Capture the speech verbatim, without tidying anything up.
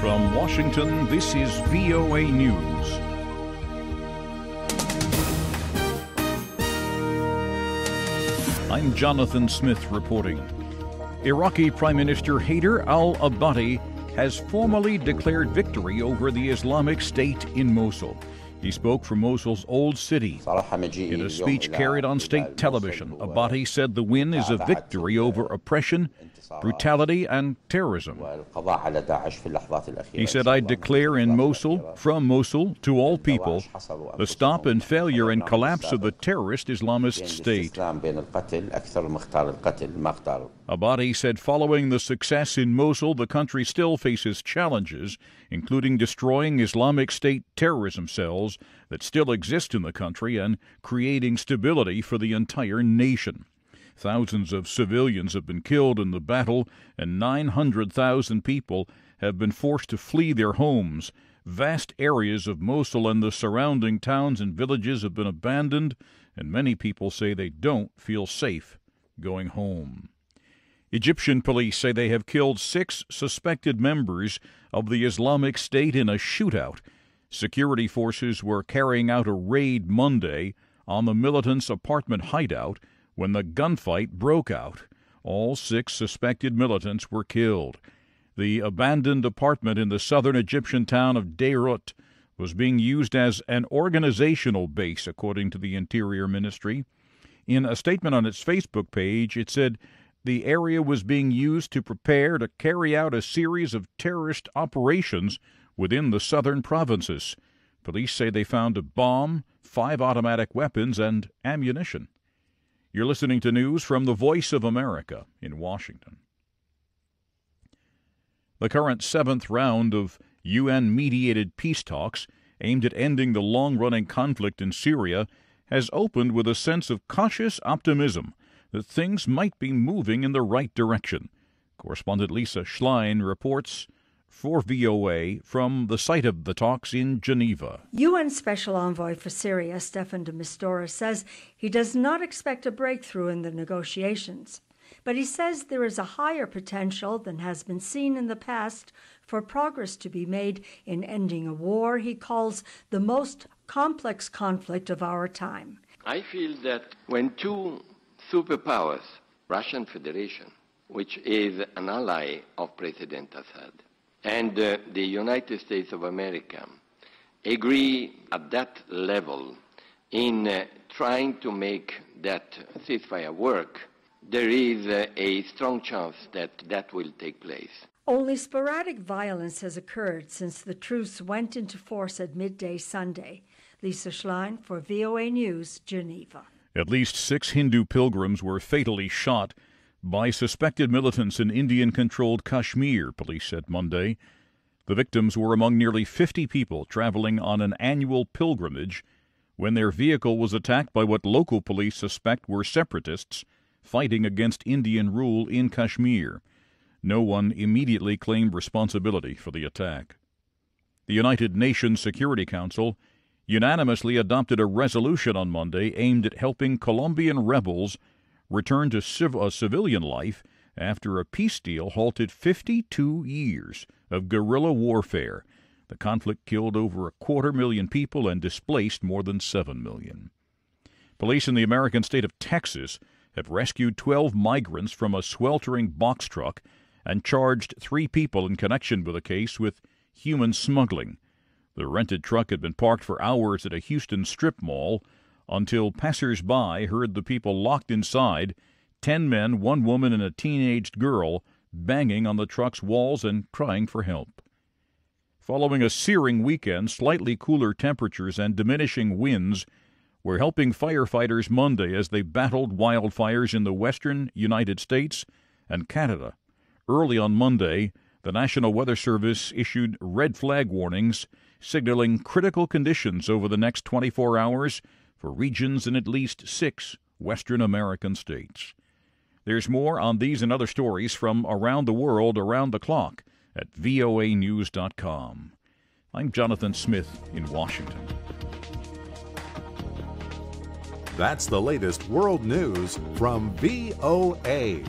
From Washington, this is V O A News. I'm Jonathan Smith reporting. Iraqi Prime Minister Haider al-Abadi has formally declared victory over the Islamic State in Mosul. He spoke from Mosul's old city. In a speech carried on state television, Abadi said the win is a victory over oppression, brutality and terrorism. He said, "I declare in Mosul, from Mosul, to all people, the stop and failure and collapse of the terrorist Islamist State." Abadi said following the success in Mosul, the country still faces challenges, including destroying Islamic State terrorism cells that still exist in the country and creating stability for the entire nation. Thousands of civilians have been killed in the battle, and nine hundred thousand people have been forced to flee their homes. Vast areas of Mosul and the surrounding towns and villages have been abandoned, and many people say they don't feel safe going home. Egyptian police say they have killed six suspected members of the Islamic State in a shootout. Security forces were carrying out a raid Monday on the militants' apartment hideout when the gunfight broke out. All six suspected militants were killed. The abandoned apartment in the southern Egyptian town of Dairut was being used as an organizational base, according to the Interior Ministry. In a statement on its Facebook page, it said the area was being used to prepare to carry out a series of terrorist operations within the southern provinces. Police say they found a bomb, five automatic weapons, and ammunition. You're listening to news from the Voice of America in Washington. The current seventh round of U N-mediated peace talks aimed at ending the long-running conflict in Syria has opened with a sense of cautious optimism that things might be moving in the right direction. Correspondent Lisa Schlein reports for V O A from the site of the talks in Geneva. U N Special Envoy for Syria, Staffan de Mistura, says he does not expect a breakthrough in the negotiations, but he says there is a higher potential than has been seen in the past for progress to be made in ending a war he calls the most complex conflict of our time. I feel that when two superpowers, Russian Federation, which is an ally of President Assad, and uh, the United States of America agree at that level in uh, trying to make that ceasefire work, there is uh, a strong chance that that will take place. Only sporadic violence has occurred since the truce went into force at midday Sunday. Lisa Schlein for V O A News, Geneva. At least six Hindu pilgrims were fatally shot by suspected militants in Indian-controlled Kashmir, police said Monday. The victims were among nearly fifty people traveling on an annual pilgrimage when their vehicle was attacked by what local police suspect were separatists fighting against Indian rule in Kashmir. No one immediately claimed responsibility for the attack. The United Nations Security Council unanimously adopted a resolution on Monday aimed at helping Colombian rebels returned to civ- uh, civilian life after a peace deal halted fifty-two years of guerrilla warfare. The conflict killed over a quarter million people and displaced more than seven million. Police in the American state of Texas have rescued twelve migrants from a sweltering box truck and charged three people in connection with a case with human smuggling. The rented truck had been parked for hours at a Houston strip mall until passers-by heard the people locked inside, ten men, one woman, and a teenaged girl, banging on the truck's walls and crying for help. Following a searing weekend, slightly cooler temperatures and diminishing winds were helping firefighters Monday as they battled wildfires in the western United States and Canada. Early on Monday, the National Weather Service issued red flag warnings, signaling critical conditions over the next twenty-four hours for regions in at least six Western American states. There's more on these and other stories from around the world around the clock at V O A news dot com. I'm Jonathan Smith in Washington. That's the latest world news from V O A.